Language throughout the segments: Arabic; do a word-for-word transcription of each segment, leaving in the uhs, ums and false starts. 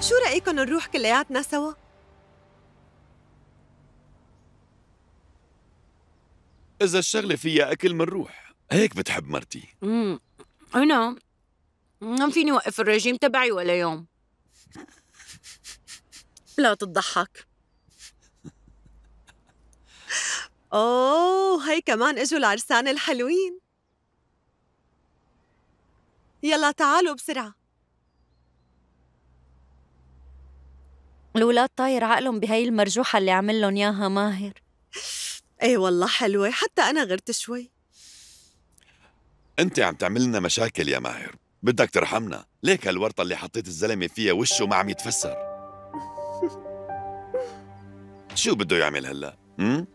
شو رأيكن نروح كلياتنا سوا؟ إذا الشغلة فيها أكل منروح، هيك بتحب مرتي. امم أنا ما فيني وقف الرجيم تبعي ولا يوم. لا تضحك. أوه، هي كمان إجوا العرسان الحلوين. يلا تعالوا بسرعة. الولاد طاير عقلهم بهي المرجوحة اللي عملن ياها ماهر. ايه والله حلوة، حتى أنا غرت شوي. أنت عم تعملنا مشاكل يا ماهر، بدك ترحمنا. ليك هالورطة اللي حطيت الزلمة فيها وشه ما عم يتفسر. شو بده يعمل هلا؟ امم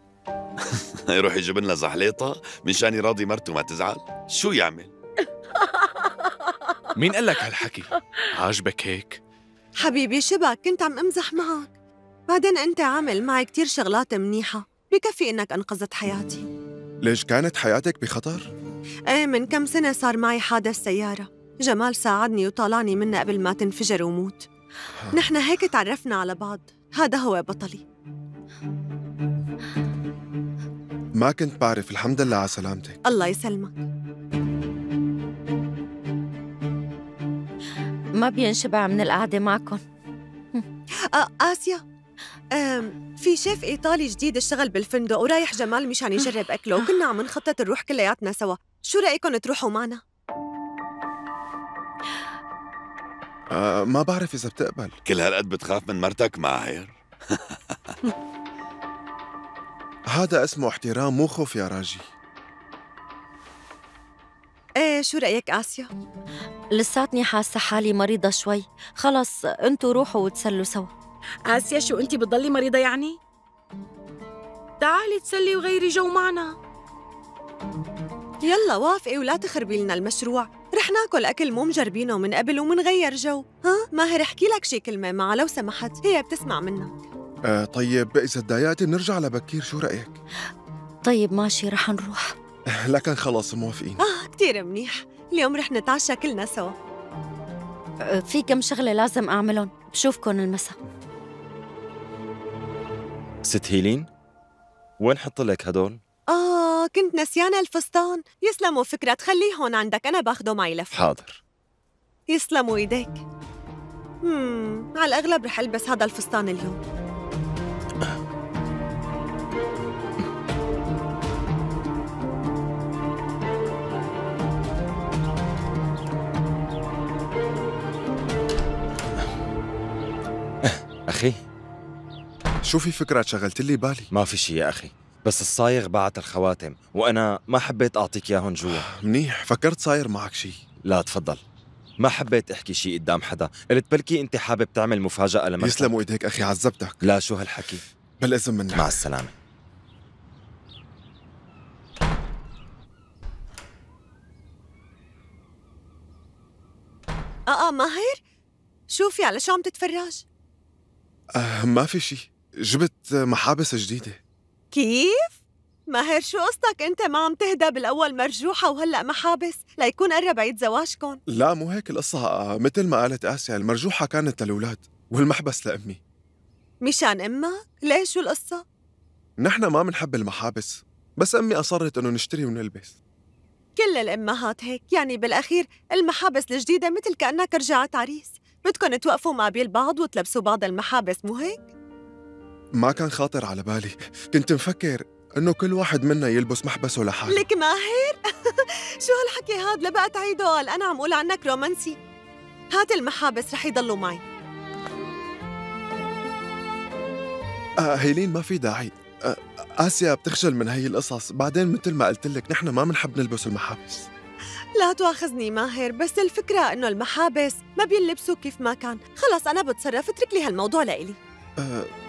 يروح يجيب لنا زحليطة مشان يراضي مرته ما تزعل؟ شو يعمل؟ مين قال لك هالحكي؟ عاجبك هيك؟ حبيبي شبك، كنت عم امزح معك، بعدين انت عامل معي كثير شغلات منيحة، بكفي انك انقذت حياتي. ليش كانت حياتك بخطر؟ ايه، من كم سنة صار معي حادث سيارة، جمال ساعدني وطالعني منه قبل ما تنفجر وموت. نحن هيك تعرفنا على بعض، هذا هو بطلي. ما كنت بعرف، الحمد لله على سلامتك. الله يسلمك. ما بينشبع من القعدة معكم. آه آسيا، آه في شيف إيطالي جديد اشتغل بالفندق ورايح جمال مشان يجرب أكله، وكنا عم نخطط نروح كلياتنا سوا، شو رأيكم تروحوا معنا؟ آه ما بعرف إذا بتقبل. كل هالقد بتخاف من مرتك ماهر؟ هذا اسمه احترام مو خوف يا راجي. ايه شو رأيك آسيا؟ لساتني حاسة حالي مريضة شوي، خلص انتوا روحوا وتسلوا سوا. آسيا شو انتي بتضلي مريضة يعني؟ تعالي تسلي وغيري جو معنا. يلا وافقي ولا تخربي لنا المشروع، رح ناكل أكل مو مجربينه من قبل ومنغير جو. ها ماهر احكي لك شي كلمة معها لو سمحت، هي بتسمع منك. آه طيب إذا تضايقتي بنرجع لبكير، شو رأيك؟ طيب ماشي رح نروح. لكن خلاص موافقين. آه كتير منيح، اليوم رح نتعشى كلنا سوا. آه في كم شغلة لازم أعملهم، بشوفكن المساء. ست هيلين، وين حط لك هدول؟ آه كنت نسيانة الفستان، يسلموا فكرة، خليه هون عندك، أنا باخده معي لف. حاضر. يسلموا إيديك. امم على الأغلب رح ألبس هذا الفستان اليوم. أخي شو في فكرة شغلت لي بالي؟ ما في شي يا أخي، بس الصايغ بعت الخواتم وأنا ما حبيت أعطيك ياهن جوا. منيح، فكرت صاير معك شي. لا تفضل، ما حبيت أحكي شي قدام حدا، قلت بلكي أنت حابب تعمل مفاجأة لمرتك. يسلموا إيديك أخي، عذبتك. لا شو هالحكي، بالإذن منك. مع السلامة. آه آه ماهر، شوفي على شو عم تتفرج؟ أه ما في شي، جبت محابس جديدة. كيف؟ ماهر شو قصتك أنت؟ ما عم تهدى، بالأول مرجوحة وهلأ محابس، ليكون قرب عيد زواجكم. لا مو هيك القصة، مثل ما قالت آسيا المرجوحة كانت للولاد والمحبس لأمي. مشان أمك؟ ليش شو القصة؟ نحن ما بنحب المحابس، بس أمي أصرت إنه نشتري ونلبس. كل الأمهات هيك، يعني بالأخير المحابس الجديدة مثل كأنك رجعت عريس، بدكن توقفوا ما بين بعض وتلبسوا بعض المحابس مو هيك؟ ما كان خاطر على بالي، كنت مفكر انه كل واحد منا يلبس محبسه لحاله. لك ماهر شو هالحكي هاد؟ لبقت عيده قال انا عم اقول عنك رومانسي. هات المحابس رح يضلوا معي. آه هيلين ما في داعي، آه آسيا بتخجل من هي القصص، بعدين مثل ما قلت لك نحن ما بنحب نلبس المحابس. لا تواخذني ماهر، بس الفكرة إنه المحابس ما بيلبسوا كيف ما كان، خلص أنا بتصرف، اترك لي هالموضوع لإلي. أه